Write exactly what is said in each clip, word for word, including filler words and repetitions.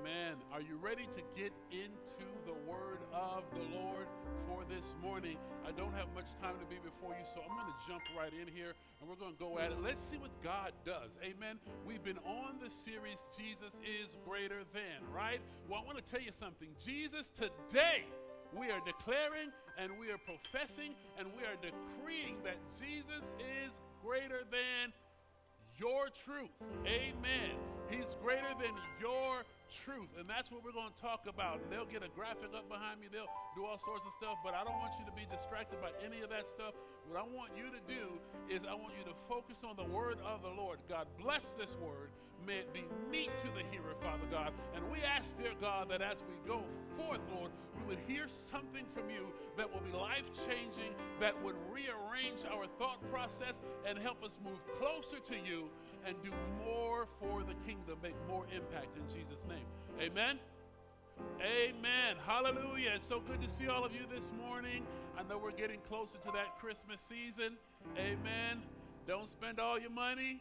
Amen. Are you ready to get into the word of the Lord for this morning? I don't have much time to be before you, so I'm going to jump right in here, and we're going to go at it. Let's see what God does. Amen. We've been on the series, Jesus is Greater Than, right? Well, I want to tell you something. Jesus today, we are declaring and we are professing and we are decreeing that Jesus is greater than your truth. Amen. He's greater than your truth. And that's what we're going to talk about. And they'll get a graphic up behind me. They'll do all sorts of stuff. But I don't want you to be distracted by any of that stuff. What I want you to do is I want you to focus on the word of the Lord. God bless this word. May it be meat to the hearer, Father God. And we ask, dear God, that as we go forth, Lord, we would hear something from you that will be life-changing, that would rearrange our thought process and help us move closer to you and do more for the kingdom, make more impact in Jesus' name. Amen. Amen. Hallelujah. It's so good to see all of you this morning. I know we're getting closer to that Christmas season. Amen. Don't spend all your money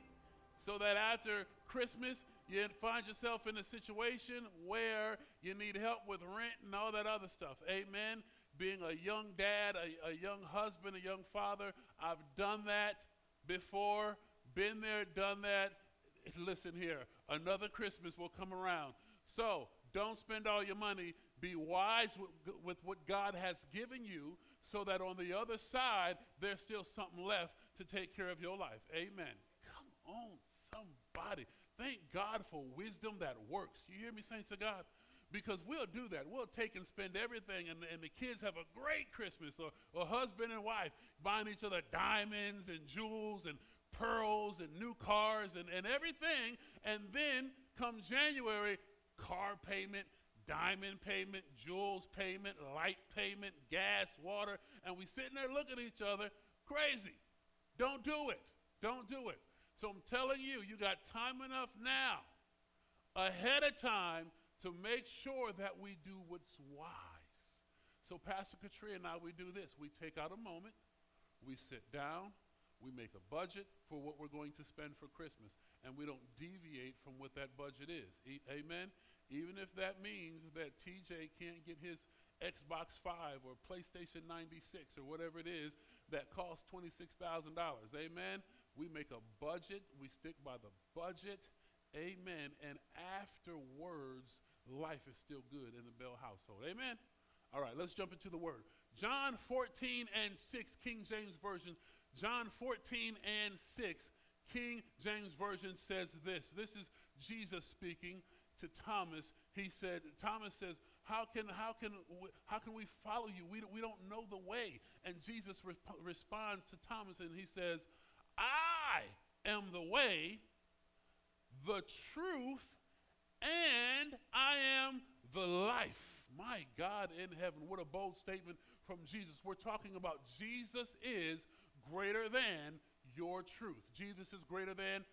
so that after Christmas you find yourself in a situation where you need help with rent and all that other stuff. Amen. Being a young dad, a, a young husband, a young father, I've done that before, been there, done that. Listen here, another Christmas will come around. So don't spend all your money. Be wise with, with what God has given you so that on the other side, there's still something left to take care of your life. Amen. Come on, somebody. Thank God for wisdom that works. You hear me, saints of God? Because we'll do that. We'll take and spend everything, and, and the kids have a great Christmas, or, or husband and wife buying each other diamonds and jewels and pearls and new cars and, and everything, and then come January, car payment, diamond payment, jewels payment, light payment, gas, water, and we sitting there looking at each other, crazy. Don't do it. Don't do it. So I'm telling you, you got time enough now, ahead of time, to make sure that we do what's wise. So Pastor Katrina and I, we do this. We take out a moment, we sit down, we make a budget for what we're going to spend for Christmas, and we don't deviate from what that budget is. E- Amen? Even if that means that T J can't get his Xbox five or PlayStation ninety-six or whatever it is that costs twenty-six thousand dollars. Amen? We make a budget. We stick by the budget. Amen? And afterwards, life is still good in the Bell household. Amen? All right, let's jump into the word. John fourteen and six, King James Version. John fourteen and six, King James Version says this. This is Jesus speaking to Thomas. He said, Thomas says, how can, how can, we, how can we follow you? We, we don't know the way. And Jesus re- responds to Thomas and he says, I am the way, the truth, and I am the life. My God in heaven, what a bold statement from Jesus. We're talking about Jesus is greater than your truth. Jesus is greater than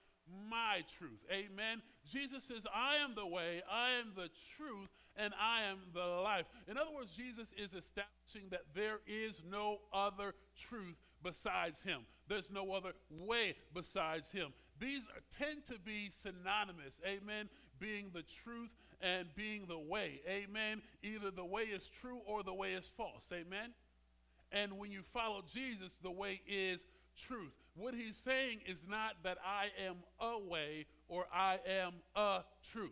my truth. Amen. Jesus says, I am the way, I am the truth, and I am the life. In other words, Jesus is establishing that there is no other truth besides him. There's no other way besides him. These are, tend to be synonymous. Amen. Being the truth and being the way. Amen. Either the way is true or the way is false. Amen. And when you follow Jesus, the way is truth. What he's saying is not that I am a way or I am a truth.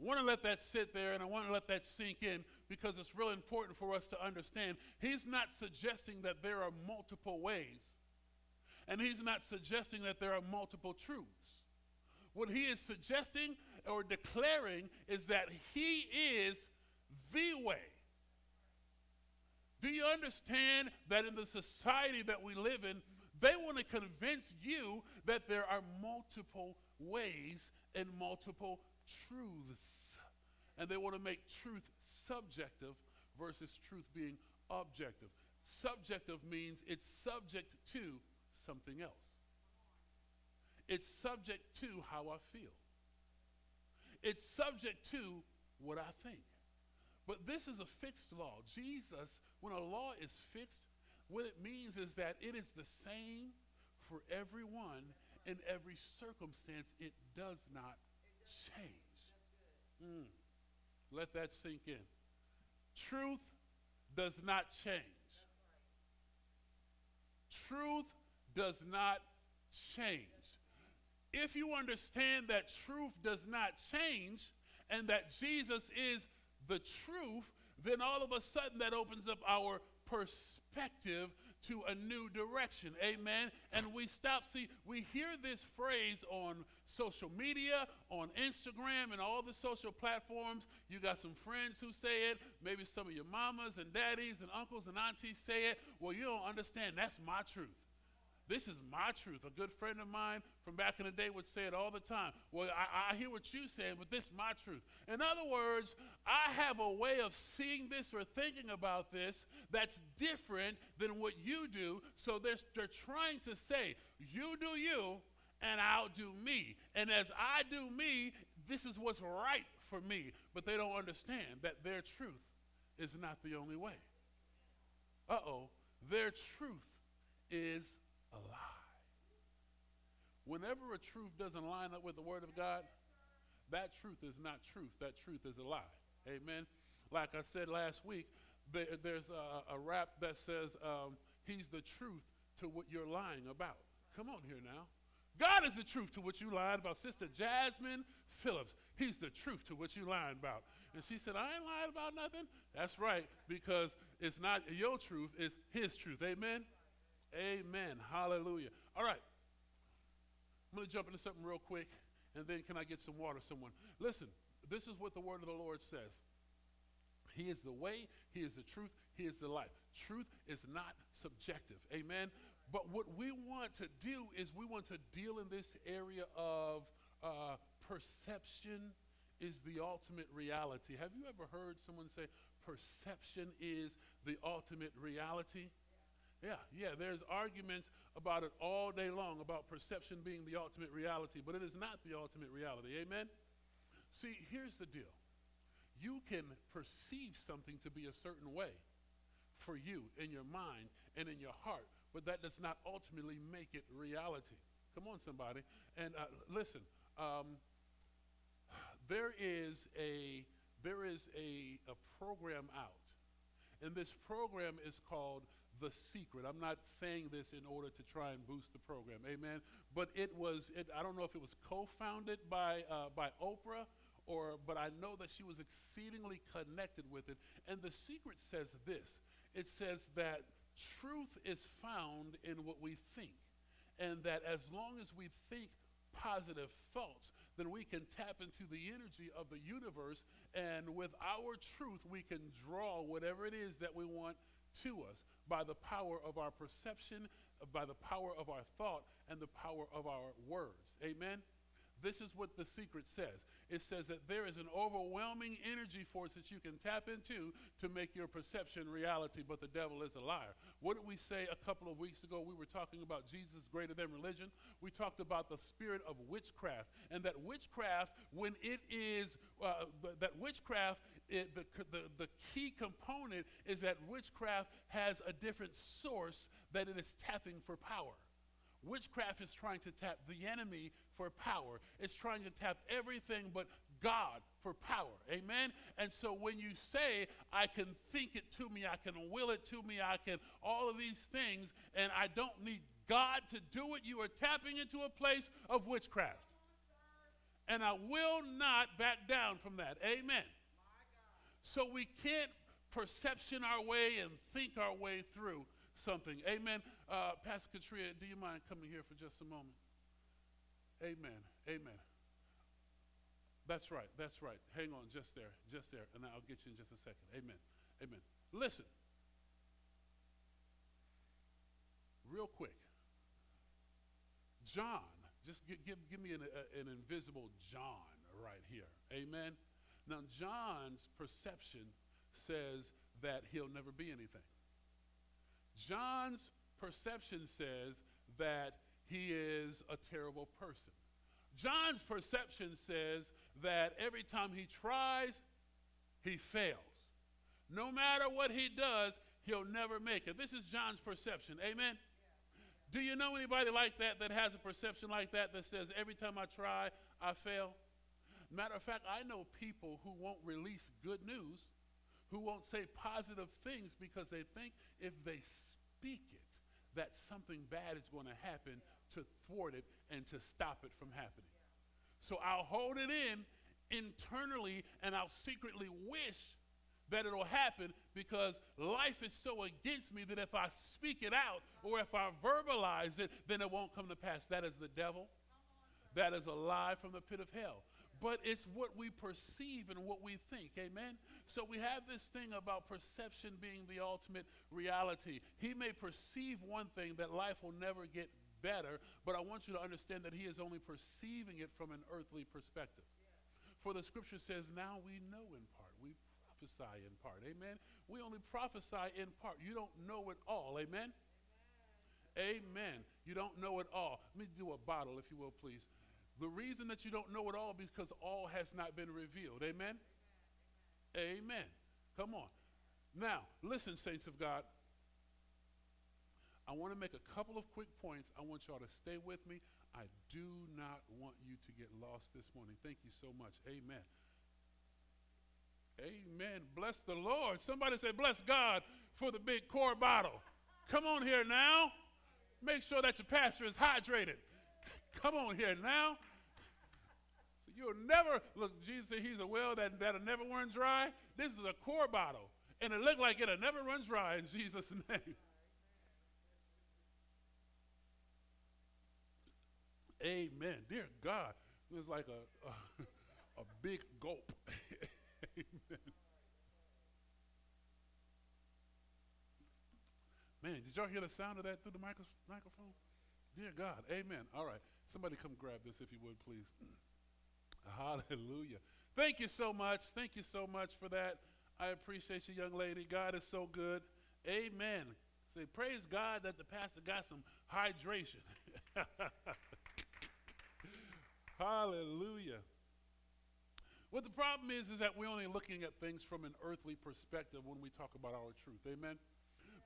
I want to let that sit there, and I want to let that sink in because it's real important for us to understand. He's not suggesting that there are multiple ways, and he's not suggesting that there are multiple truths. What he is suggesting or declaring is that he is the way. Do you understand that in the society that we live in, they want to convince you that there are multiple ways and multiple truths? And they want to make truth subjective versus truth being objective. Subjective means it's subject to something else. It's subject to how I feel. It's subject to what I think. But this is a fixed law. Jesus, when a law is fixed, what it means is that it is the same for everyone in every circumstance. It does not change. Let that sink in. Truth does not change. Truth does not change. If you understand that truth does not change and that Jesus is the truth, then all of a sudden that opens up our perspective to a new direction, amen? And we stop, see, we hear this phrase on social media, on Instagram, and all the social platforms. You got some friends who say it, maybe some of your mamas and daddies and uncles and aunties say it. Well, you don't understand, that's my truth. This is my truth. A good friend of mine from back in the day would say it all the time. Well, I, I hear what you said, but this is my truth. In other words, I have a way of seeing this or thinking about this that's different than what you do. So they're, they're trying to say, you do you, and I'll do me. And as I do me, this is what's right for me. But they don't understand that their truth is not the only way. Uh-oh. Their truth is a lie. Whenever a truth doesn't line up with the Word of God, that truth is not truth. That truth is a lie. Amen. Like I said last week, there, there's a, a rap that says, um, he's the truth to what you're lying about. Come on here now. God is the truth to what you lied about. Sister Jasmine Phillips, he's the truth to what you lying about. And she said, I ain't lying about nothing. That's right, because it's not your truth, it's his truth. Amen. Amen. Hallelujah. All right. I'm going to jump into something real quick, and then can I get some water, someone? Listen, this is what the word of the Lord says. He is the way, he is the truth, he is the life. Truth is not subjective. Amen. But what we want to do is we want to deal in this area of uh, perception is the ultimate reality. Have you ever heard someone say perception is the ultimate reality? Yeah, yeah, there's arguments about it all day long, about perception being the ultimate reality, but it is not the ultimate reality, amen? See, here's the deal. You can perceive something to be a certain way for you, in your mind, and in your heart, but that does not ultimately make it reality. Come on, somebody. And uh, listen, um, there is a, there is a, a program out, and this program is called The Secret. I'm not saying this in order to try and boost the program, amen? But it was, it, I don't know if it was co-founded by, uh, by Oprah, or, but I know that she was exceedingly connected with it. And The Secret says this. It says that truth is found in what we think, and that as long as we think positive thoughts, then we can tap into the energy of the universe, and with our truth, we can draw whatever it is that we want to us, by the power of our perception, uh, by the power of our thought, and the power of our words. Amen? This is what The Secret says. It says that there is an overwhelming energy force that you can tap into to make your perception reality, but the devil is a liar. What did we say a couple of weeks ago? We were talking about Jesus greater than religion. We talked about the spirit of witchcraft, and that witchcraft, when it is, uh, that witchcraft It, the, the, the key component is that witchcraft has a different source that it is tapping for power. Witchcraft is trying to tap the enemy for power. It's trying to tap everything but God for power. Amen? And so when you say, I can think it to me, I can will it to me, I can all of these things, and I don't need God to do it, you are tapping into a place of witchcraft. And I will not back down from that. Amen. So we can't perception our way and think our way through something. Amen. Uh, Pastor Katrina, do you mind coming here for just a moment? Amen. Amen. That's right. That's right. Hang on just there. Just there. And I'll get you in just a second. Amen. Amen. Listen. Real quick. John. Just give, give, give me an, a, an invisible John right here. Amen. Now, John's perception says that he'll never be anything. John's perception says that he is a terrible person. John's perception says that every time he tries, he fails. No matter what he does, he'll never make it. This is John's perception. Amen? Do you know anybody like that that has a perception like that that says every time I try, I fail? Matter of fact, I know people who won't release good news, who won't say positive things because they think if they speak it, that something bad is going to happen to thwart it and to stop it from happening. So I'll hold it in internally, and I'll secretly wish that it'll happen, because life is so against me that if I speak it out or if I verbalize it, then it won't come to pass. That is the devil. That is a lie from the pit of hell. But it's what we perceive and what we think, amen? So we have this thing about perception being the ultimate reality. He may perceive one thing, that life will never get better, but I want you to understand that he is only perceiving it from an earthly perspective. For the scripture says, now we know in part, we prophesy in part, amen? We only prophesy in part. You don't know it all, amen? Amen. Amen. You don't know it all. Let me do a bottle, if you will, please. The reason that you don't know it all is because all has not been revealed. Amen? Amen? Amen. Come on. Now, listen, saints of God. I want to make a couple of quick points. I want y'all to stay with me. I do not want you to get lost this morning. Thank you so much. Amen. Amen. Bless the Lord. Somebody say, bless God for the big core bottle. Come on here now. Make sure that your pastor is hydrated. Come on here now. So you'll never, look, Jesus said he's a well that, that'll never run dry. This is a core bottle, and it looked like it'll never run dry in Jesus' name. Amen. Dear God, it was like a, a, a big gulp. Amen. Man, did y'all hear the sound of that through the micro microphone? Dear God, amen. All right. Somebody come grab this if you would, please. Hallelujah. Thank you so much. Thank you so much for that. I appreciate you, young lady. God is so good. Amen. Say, praise God that the pastor got some hydration. Hallelujah. What the problem is is that we're only looking at things from an earthly perspective when we talk about our truth. Amen?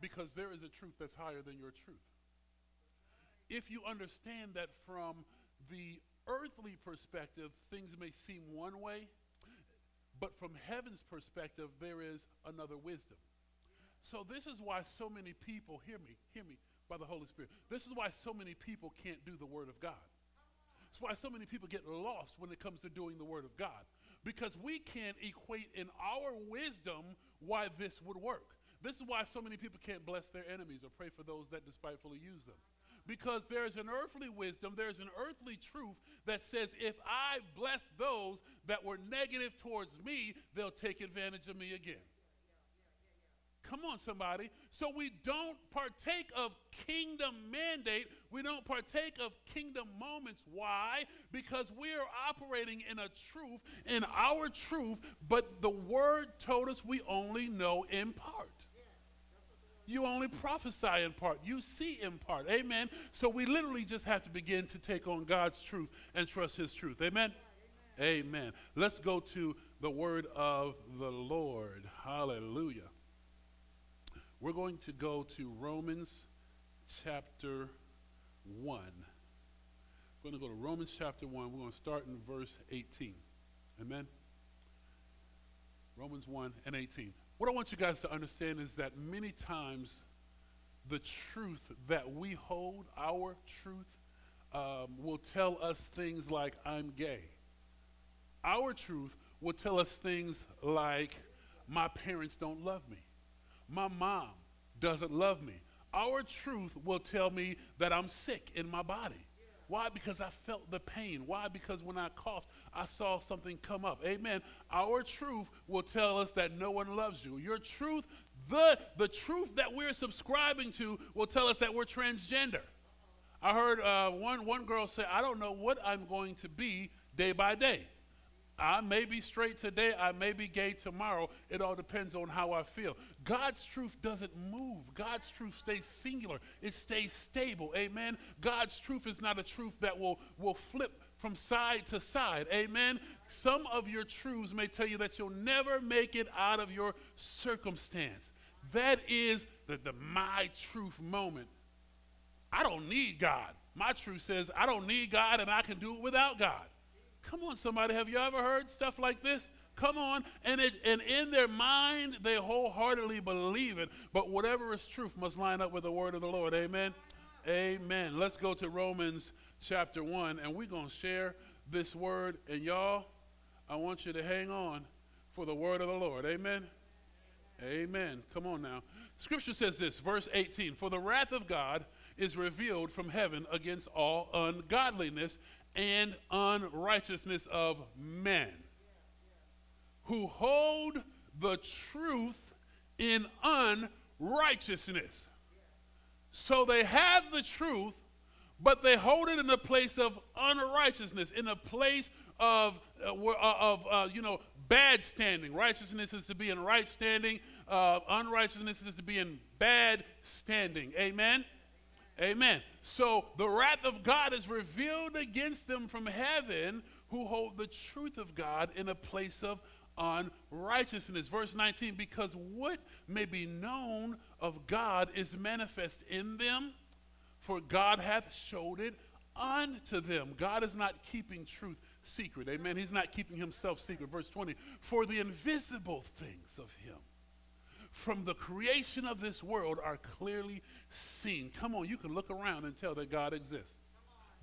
Because there is a truth that's higher than your truth. If you understand that from the earthly perspective, things may seem one way, but from heaven's perspective, there is another wisdom. So this is why so many people, hear me, hear me, by the Holy Spirit, this is why so many people can't do the Word of God. It's why so many people get lost when it comes to doing the Word of God, because we can't equate in our wisdom why this would work. This is why so many people can't bless their enemies or pray for those that despitefully use them. Because there's an earthly wisdom, there's an earthly truth that says if I bless those that were negative towards me, they'll take advantage of me again. Come on, somebody. So we don't partake of kingdom mandate. We don't partake of kingdom moments. Why? Because we are operating in a truth, in our truth, but the Word told us we only know in part. You only prophesy in part. You see in part. Amen. So we literally just have to begin to take on God's truth and trust his truth. Amen? Amen. Amen. Let's go to the word of the Lord. Hallelujah. We're going to go to Romans chapter one. We're going to go to Romans chapter one. We're going to start in verse eighteen. Amen. Romans one and eighteen. What I want you guys to understand is that many times the truth that we hold, our truth, um, will tell us things like, I'm gay. Our truth will tell us things like, my parents don't love me. My mom doesn't love me. Our truth will tell me that I'm sick in my body. Why? Because I felt the pain. Why? Because when I coughed, I saw something come up. Amen. Our truth will tell us that no one loves you. Your truth, the, the truth that we're subscribing to will tell us that we're transgender. I heard uh, one, one girl say, I don't know what I'm going to be day by day. I may be straight today. I may be gay tomorrow. It all depends on how I feel. God's truth doesn't move. God's truth stays singular. It stays stable. Amen. God's truth is not a truth that will, will flip from side to side. Amen. Some of your truths may tell you that you'll never make it out of your circumstance. That is the, the my truth moment. I don't need God. My truth says I don't need God and I can do it without God. Come on, somebody. Have you ever heard stuff like this? Come on. And, it, and in their mind, they wholeheartedly believe it. But whatever is truth must line up with the word of the Lord. Amen? Amen. Let's go to Romans chapter one, and we're going to share this word. And y'all, I want you to hang on for the word of the Lord. Amen? Amen. Come on now. Scripture says this, verse eighteen, "For the wrath of God is revealed from heaven against all ungodliness and unrighteousness of men, who hold the truth in unrighteousness." So they have the truth, but they hold it in the place of unrighteousness, in a place of, uh, of uh, you know, bad standing. Righteousness is to be in right standing. Uh, unrighteousness is to be in bad standing. Amen? Amen. So the wrath of God is revealed against them from heaven, who hold the truth of God in a place of unrighteousness. Verse nineteen, "Because what may be known of God is manifest in them, for God hath showed it unto them." God is not keeping truth secret. Amen. He's not keeping himself secret. Verse twenty, "For the invisible things of him from the creation of this world are clearly seen." Come on, you can look around and tell that God exists.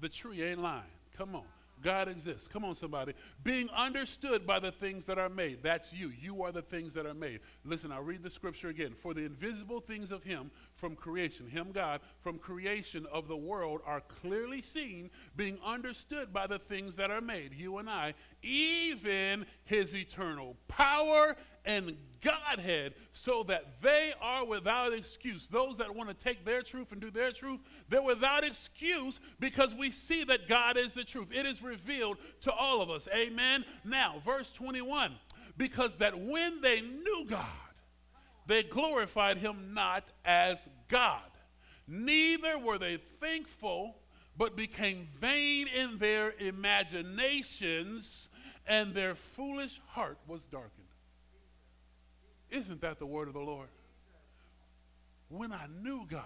The tree ain't lying. Come on. God exists. Come on, somebody. "Being understood by the things that are made." That's you. You are the things that are made. Listen, I'll read the scripture again. "For the invisible things of him from creation," him God, "from creation of the world are clearly seen, being understood by the things that are made," you and I, "even his eternal power and Godhead, so that they are without excuse." Those that want to take their truth and do their truth, they're without excuse, because we see that God is the truth. It is revealed to all of us. Amen. Now, verse twenty-one, "Because that when they knew God, they glorified him not as God. Neither were they thankful, but became vain in their imaginations, and their foolish heart was darkened." Isn't that the word of the Lord? When I knew God,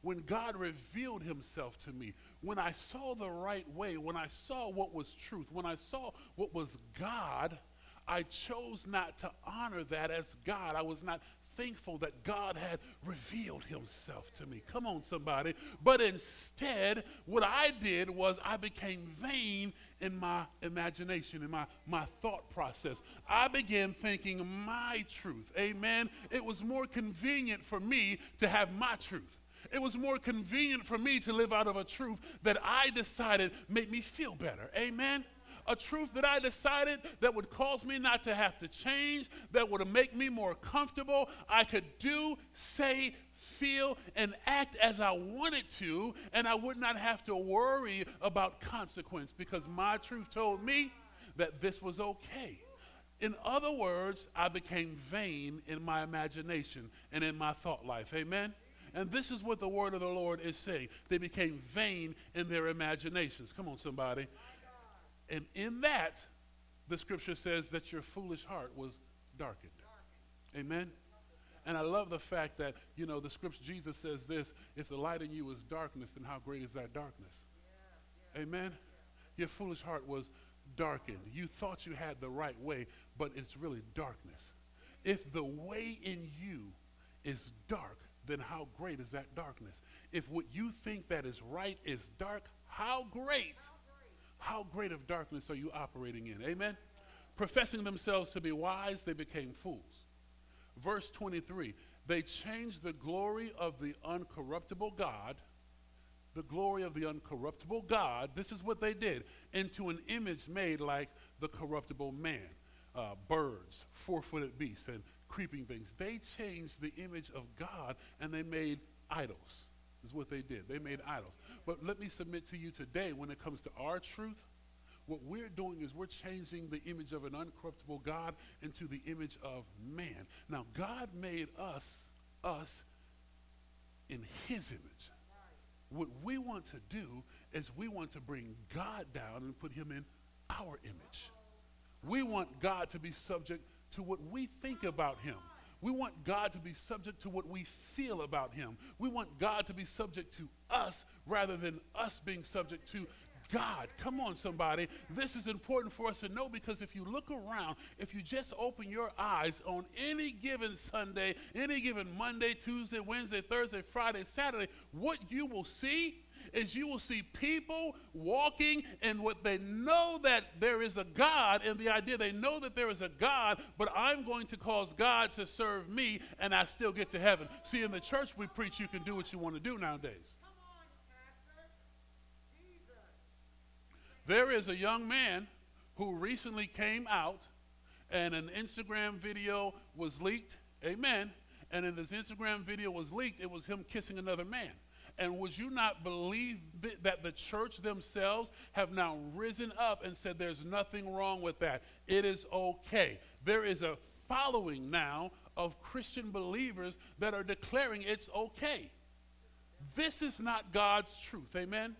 when God revealed himself to me, when I saw the right way, when I saw what was truth, when I saw what was God, I chose not to honor that as God. I was not thankful that God had revealed himself to me. Come on, somebody. But instead, what I did was I became vain in my imagination, in my, my thought process. I began thinking my truth. Amen. It was more convenient for me to have my truth. It was more convenient for me to live out of a truth that I decided made me feel better. Amen. A truth that I decided that would cause me not to have to change, that would make me more comfortable. I could do, say, feel, and act as I wanted to, and I would not have to worry about consequence, because my truth told me that this was okay. In other words, I became vain in my imagination and in my thought life. Amen? And this is what the word of the Lord is saying. They became vain in their imaginations. Come on, somebody. And in that, the scripture says that your foolish heart was darkened. Amen? And I love the fact that, you know, the scripture, Jesus says this, "If the light in you is darkness, then how great is that darkness?" Yeah, yeah. Amen? Yeah. Your foolish heart was darkened. You thought you had the right way, but it's really darkness. If the way in you is dark, then how great is that darkness? If what you think that is right is dark, how great? How great of darkness are you operating in? Amen? "Professing themselves to be wise, they became fools." Verse twenty-three, "They changed the glory of the uncorruptible God," the glory of the uncorruptible God, this is what they did, "into an image made like the corruptible man, uh, birds, four-footed beasts, and creeping things." They changed the image of God, and they made idols. Is what they did. They made idols. But let me submit to you today, when it comes to our truth, what we're doing is we're changing the image of an uncorruptible God into the image of man. Now, God made us, us in his image. What we want to do is we want to bring God down and put him in our image. We want God to be subject to what we think about him. We want God to be subject to what we feel about him. We want God to be subject to us rather than us being subject to God. Come on, somebody. This is important for us to know, because if you look around, if you just open your eyes on any given Sunday, any given Monday, Tuesday, Wednesday, Thursday, Friday, Saturday, what you will see is you will see people walking in what they know that there is a God, and the idea they know that there is a God, but I'm going to cause God to serve me, and I still get to heaven. See, in the church we preach you can do what you want to do nowadays. Come on, Pastor. Jesus. There is a young man who recently came out, and an Instagram video was leaked. Amen. And in this Instagram video was leaked, it was him kissing another man. And would you not believe that the church themselves have now risen up and said there's nothing wrong with that? It is okay. There is a following now of Christian believers that are declaring it's okay. This is not God's truth. Amen?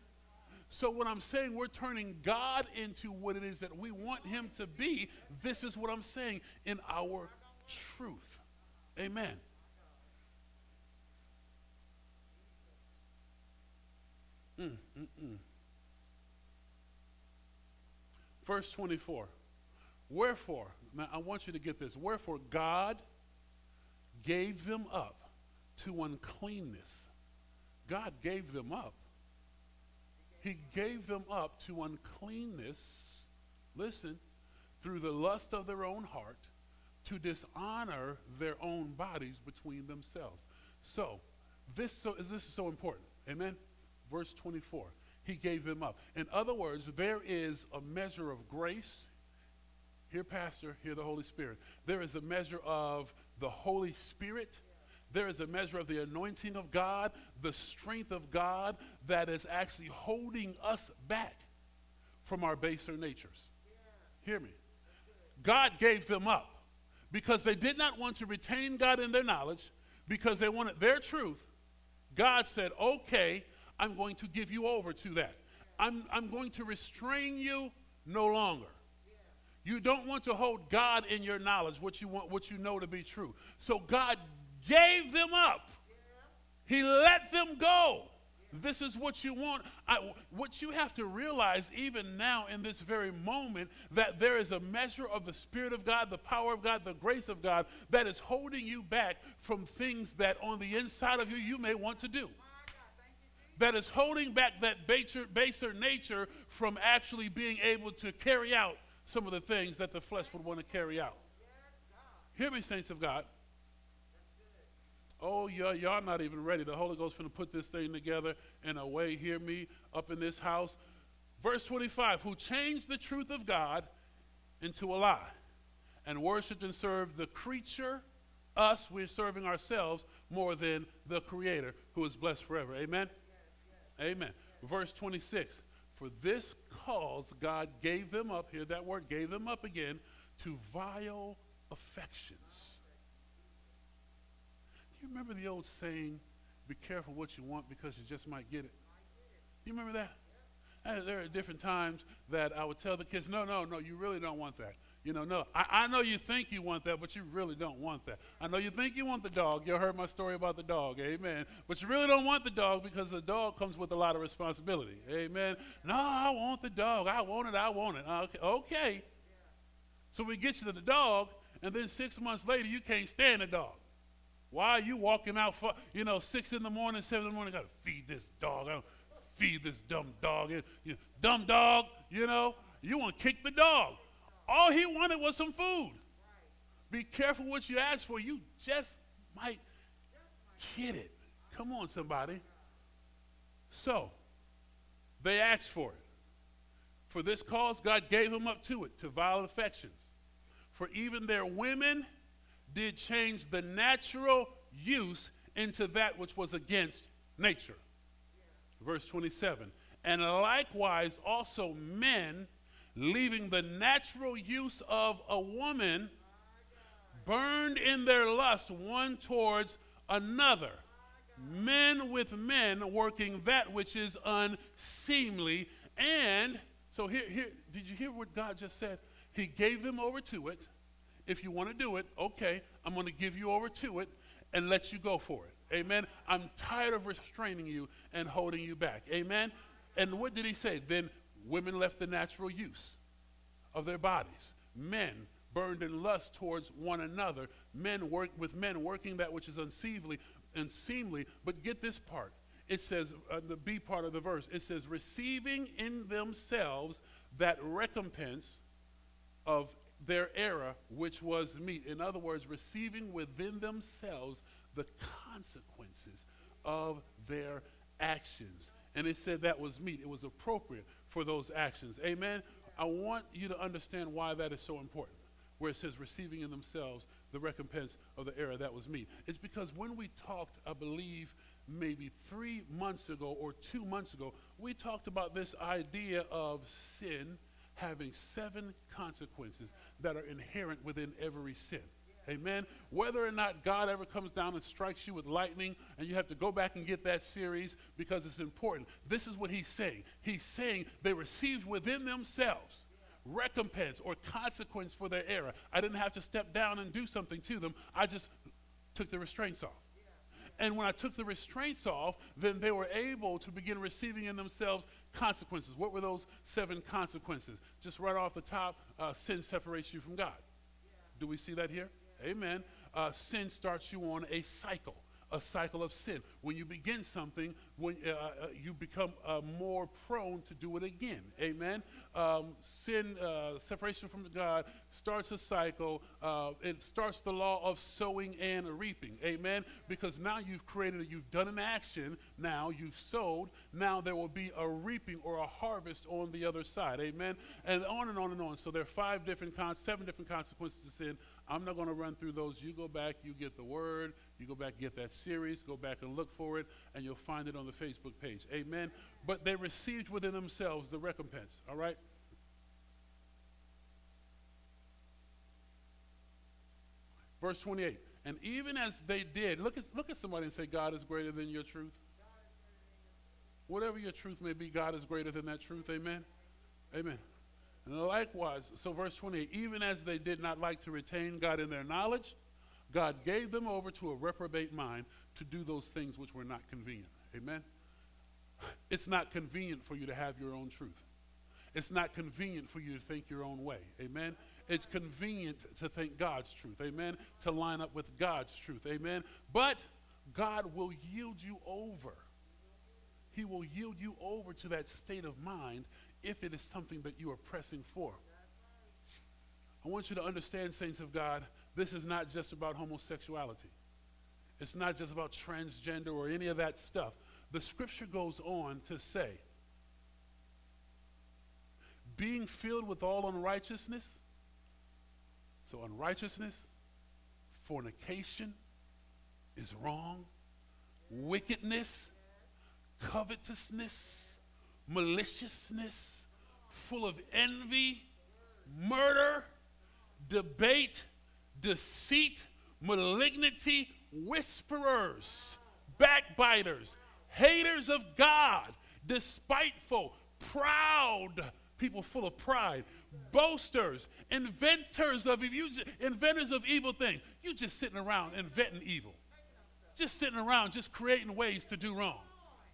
So what I'm saying, we're turning God into what it is that we want him to be. This is what I'm saying in our truth. Amen. Mm, mm, mm. Verse twenty-four. Wherefore, now I want you to get this. Wherefore God gave them up to uncleanness. God gave them up. He gave them up to uncleanness. Listen, through the lust of their own heart, to dishonor their own bodies between themselves. So this so this is so important. Amen. Verse twenty-four, he gave them up. In other words, there is a measure of grace. Hear, Pastor, hear the Holy Spirit. There is a measure of the Holy Spirit. There is a measure of the anointing of God, the strength of God that is actually holding us back from our baser natures. Yeah. Hear me. God gave them up because they did not want to retain God in their knowledge, because they wanted their truth. God said, okay, I'm going to give you over to that. I'm, I'm going to restrain you no longer. Yeah. You don't want to hold God in your knowledge, what you want, what you know to be true. So God gave them up. Yeah. He let them go. Yeah. This is what you want. I, what you have to realize even now in this very moment, that there is a measure of the Spirit of God, the power of God, the grace of God that is holding you back from things that on the inside of you you may want to do. That is holding back that baser, baser nature from actually being able to carry out some of the things that the flesh would want to carry out. Hear me, saints of God. Oh, y'all not even ready. The Holy Ghost is going to put this thing together in a way, hear me, up in this house. Verse twenty-five, who changed the truth of God into a lie, and worshiped and served the creature, us, we're serving ourselves, more than the Creator, who is blessed forever. Amen? Amen. Verse twenty-six, for this cause God gave them up, hear that word, gave them up again, to vile affections. Do you remember the old saying, be careful what you want because you just might get it? You remember that? There are different times that I would tell the kids, no, no, no, you really don't want that. You know, no, I, I know you think you want that, but you really don't want that. I know you think you want the dog. You heard my story about the dog, amen. But you really don't want the dog because the dog comes with a lot of responsibility, amen. No, I want the dog. I want it. I want it. Okay. okay. So we get you to the dog, and then six months later, you can't stand the dog. Why are you walking out for, you know, six in the morning, seven in the morning, got to feed this dog. I don't feed this dumb dog. You know, dumb dog, you know. You want to kick the dog. All he wanted was some food. Right. Be careful what you ask for. You just might get it. Come on, somebody. So they asked for it. For this cause, God gave them up to it, to vile affections. For even their women did change the natural use into that which was against nature. Yeah. Verse twenty-seven, and likewise also men, leaving the natural use of a woman, burned in their lust one towards another, men with men working that which is unseemly. And so here, here, did you hear what God just said? He gave them over to it. If you want to do it, okay, I'm going to give you over to it and let you go for it. Amen. I'm tired of restraining you and holding you back. Amen. And what did he say? Then Women left the natural use of their bodies. Men burned in lust towards one another. Men work with men, working that which is unseemly, unseemly. But get this part. It says, uh, the B part of the verse, it says, receiving in themselves that recompense of their error, which was meat. In other words, receiving within themselves the consequences of their actions. And it said that was meat. It was appropriate for those actions. Amen? I want you to understand why that is so important, where it says receiving in themselves the recompense of the error that was meat. It's because when we talked, I believe, maybe three months ago or two months ago, we talked about this idea of sin having seven consequences that are inherent within every sin. Amen. Whether or not God ever comes down and strikes you with lightning, and you have to go back and get that series because it's important, this is what he's saying. He's saying they received within themselves recompense or consequence for their error. I didn't have to step down and do something to them. I just took the restraints off. And when I took the restraints off, then they were able to begin receiving in themselves consequences. What were those seven consequences? Just right off the top, uh, sin separates you from God. Do we see that here? Amen. Uh, sin starts you on a cycle, a cycle of sin. When you begin something, when uh, you become uh, more prone to do it again. Amen. Um, sin, uh, separation from God starts a cycle. Uh, it starts the law of sowing and reaping. Amen. Because now you've created it. You've done an action. Now you've sowed. Now there will be a reaping or a harvest on the other side. Amen. And on and on and on. So there are five different, con seven different consequences to sin. I'm not going to run through those. You go back, you get the word, you go back, get that series, go back and look for it, and you'll find it on the Facebook page. Amen? But they received within themselves the recompense, all right? Verse twenty-eight, and even as they did, look at, look at somebody and say, God is greater than your truth. Whatever your truth may be, God is greater than that truth, amen? Amen. And likewise, so verse twenty-eight, even as they did not like to retain God in their knowledge, God gave them over to a reprobate mind to do those things which were not convenient. Amen? It's not convenient for you to have your own truth. It's not convenient for you to think your own way. Amen? It's convenient to think God's truth. Amen? To line up with God's truth. Amen? But God will yield you over. He will yield you over to that state of mind if it is something that you are pressing for. I want you to understand, saints of God, this is not just about homosexuality. It's not just about transgender or any of that stuff. The scripture goes on to say, being filled with all unrighteousness, so unrighteousness, fornication is wrong, wickedness, covetousness, maliciousness, full of envy, murder, debate, deceit, malignity, whisperers, backbiters, haters of God, despiteful, proud, people full of pride, boasters, inventors of, inventors of evil things. You just sitting around inventing evil. Just sitting around just creating ways to do wrong.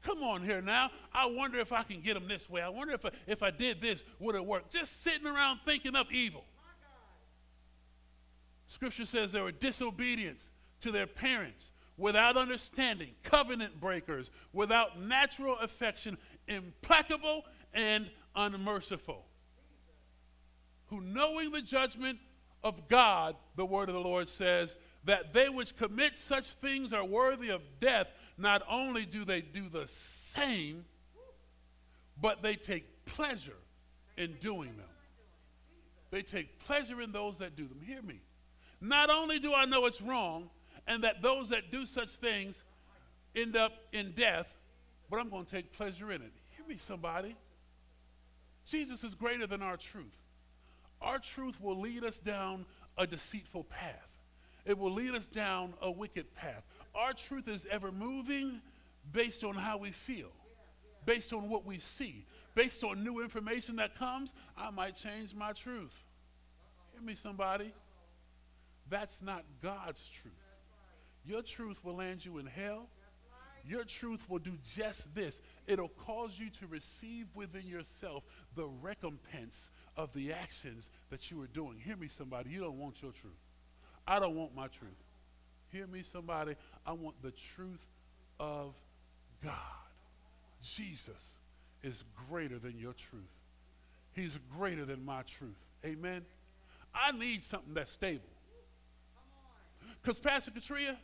Come on here now. I wonder if I can get them this way. I wonder if I, if I did this, would it work? Just sitting around thinking up evil. Scripture says there were disobedience to their parents, without understanding, covenant breakers, without natural affection, implacable and unmerciful, who knowing the judgment of God, the word of the Lord says, that they which commit such things are worthy of death. Not only do they do the same, but they take pleasure in doing them. They take pleasure in those that do them. Hear me. Not only do I know it's wrong and that those that do such things end up in death, but I'm going to take pleasure in it. Hear me, somebody. Jesus is greater than our truth. Our truth will lead us down a deceitful path. It will lead us down a wicked path. Our truth is ever moving based on how we feel, based on what we see, based on new information that comes. I might change my truth. Hear me, somebody. That's not God's truth. Your truth will land you in hell. your truth will do just this. It'll cause you to receive within yourself the recompense of the actions that you are doing. Hear me, somebody. You don't want your truth. I don't want my truth. Hear me, somebody. I want the truth of God. Jesus is greater than your truth. He's greater than my truth. Amen? I need something that's stable. Because, Pastor Katria,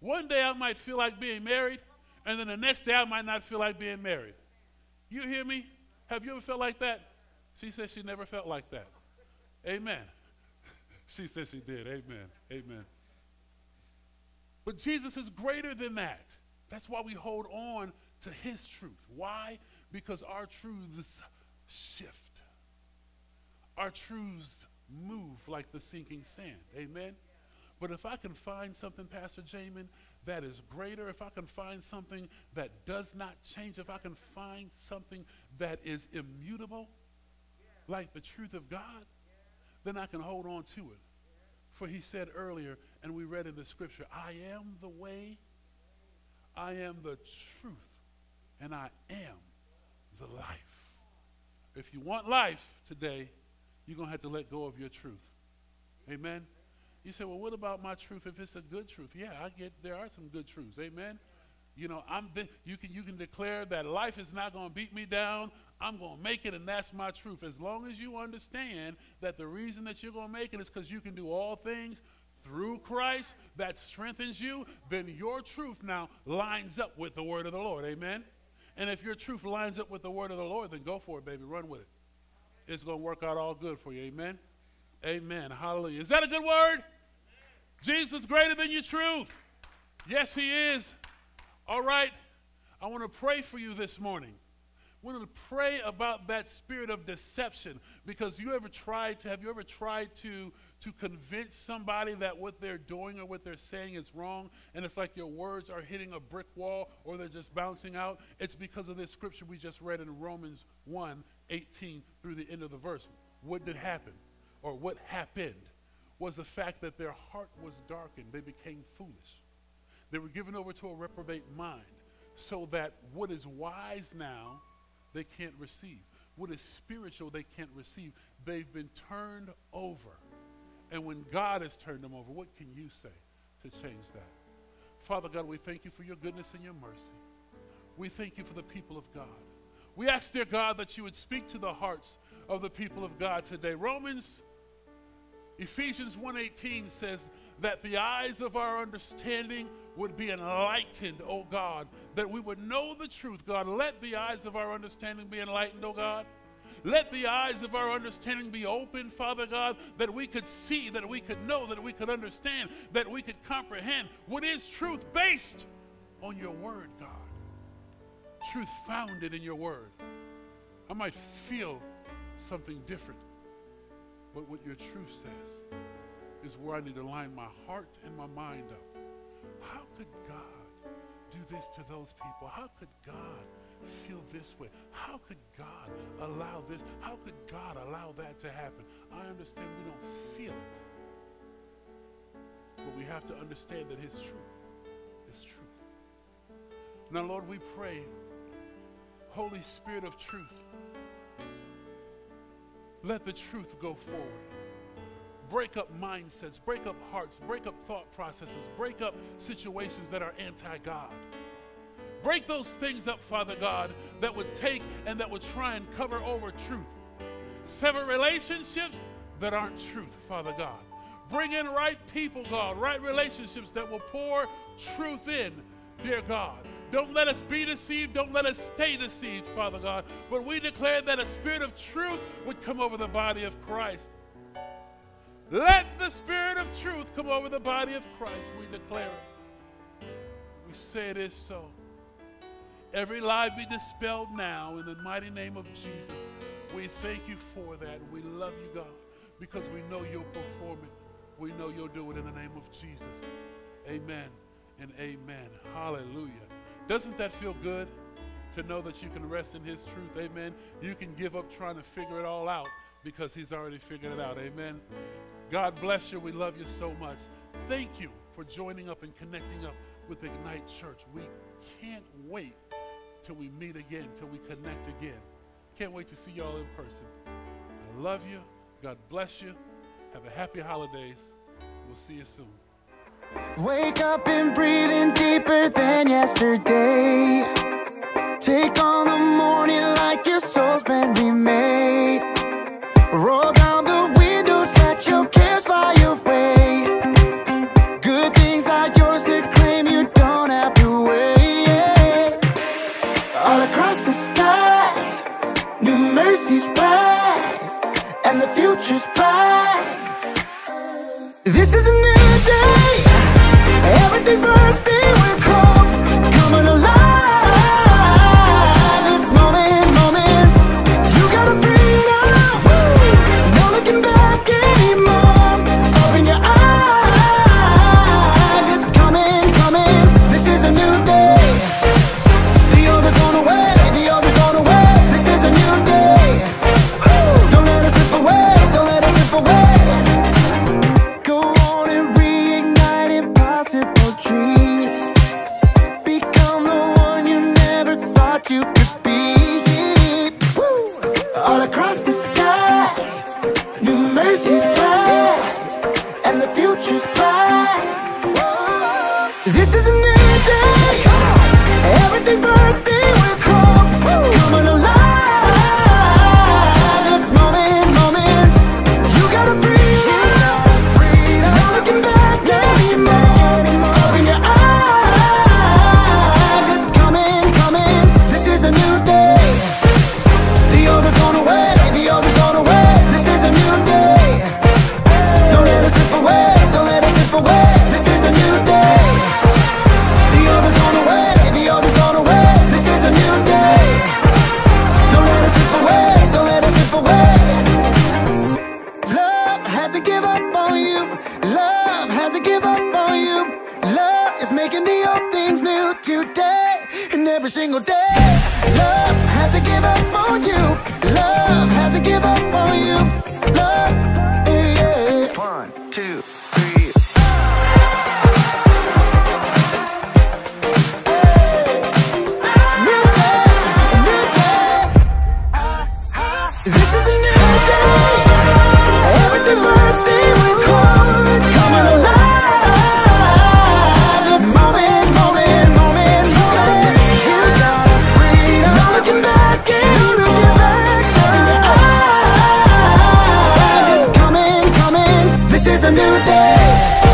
one day I might feel like being married, and then the next day I might not feel like being married. You hear me? Have you ever felt like that? She said she never felt like that. Amen. She said she did. Amen. Amen. But Jesus is greater than that. That's why we hold on to his truth. Why? Because our truths shift. Our truths move like the sinking sand. Amen. But if I can find something, Pastor Jamin, that is greater, if I can find something that does not change, if I can find something that is immutable, like the truth of God, then I can hold on to it. For he said earlier, and we read in the scripture, I am the way, I am the truth, and I am the life. If you want life today, you're going to have to let go of your truth. Amen? You say, well, what about my truth if it's a good truth? Yeah, I get there are some good truths. Amen? You know, I'm you can, you can declare that life is not going to beat me down. I'm going to make it, and that's my truth. As long as you understand that the reason that you're going to make it is because you can do all things through Christ that strengthens you, then your truth now lines up with the word of the Lord. Amen? And if your truth lines up with the word of the Lord, then go for it, baby. Run with it. It's going to work out all good for you. Amen? Amen. Hallelujah. Is that a good word? Yes. Jesus is greater than your truth. Yes, he is. All right. I want to pray for you this morning. We want to pray about that spirit of deception, because you ever tried to, have you ever tried to, to convince somebody that what they're doing or what they're saying is wrong, and it's like your words are hitting a brick wall or they're just bouncing out? It's because of this scripture we just read in Romans one, eighteen through the end of the verse. What did happen? Or what happened was the fact that their heart was darkened. They became foolish. They were given over to a reprobate mind, so that what is wise now, they can't receive. What is spiritual, they can't receive. They've been turned over. And when God has turned them over, what can you say to change that? Father God, we thank you for your goodness and your mercy. We thank you for the people of God. We ask, dear God, that you would speak to the hearts of the people of God today. Romans Ephesians one eighteen says that the eyes of our understanding would be enlightened, O God, that we would know the truth. God, let the eyes of our understanding be enlightened, O God. Let the eyes of our understanding be open, Father God, that we could see, that we could know, that we could understand, that we could comprehend what is truth based on your word, God. Truth founded in your word. I might feel something different, but what your truth says is where I need to line my heart and my mind up. How could God do this to those people? How could God feel this way? How could God allow this? How could God allow that to happen? I understand we don't feel it, but we have to understand that his truth is truth. Now, Lord, we pray, Holy Spirit of truth, let the truth go forward. Break up mindsets, break up hearts, break up thought processes, break up situations that are anti-God. Break those things up, Father God, that would take and that would try and cover over truth. Sever relationships that aren't truth, Father God. Bring in right people, God, right relationships that will pour truth in, dear God. Don't let us be deceived. Don't let us stay deceived, Father God. But we declare that a spirit of truth would come over the body of Christ. Let the spirit of truth come over the body of Christ. We declare it. We say it is so. Every lie be dispelled now in the mighty name of Jesus. We thank you for that. We love you, God, because we know you'll perform it. We know you'll do it in the name of Jesus. Amen and amen. Hallelujah. Doesn't that feel good to know that you can rest in his truth? Amen. You can give up trying to figure it all out because he's already figured it out. Amen. God bless you. We love you so much. Thank you for joining up and connecting up with Ignite Church. We can't wait till we meet again, till we connect again. Can't wait to see y'all in person. I love you. God bless you. Have a happy holidays. We'll see you soon. Wake up and breathe in deeper than yesterday. Take on the morning like your soul's been remade. Roll down the windows, let your cares fly away. Good things are yours to claim, you don't have to wait. Yeah. All across the sky, new mercies rise, and the future's bright. This is a new day, everything bursting with hope, coming alive. New day.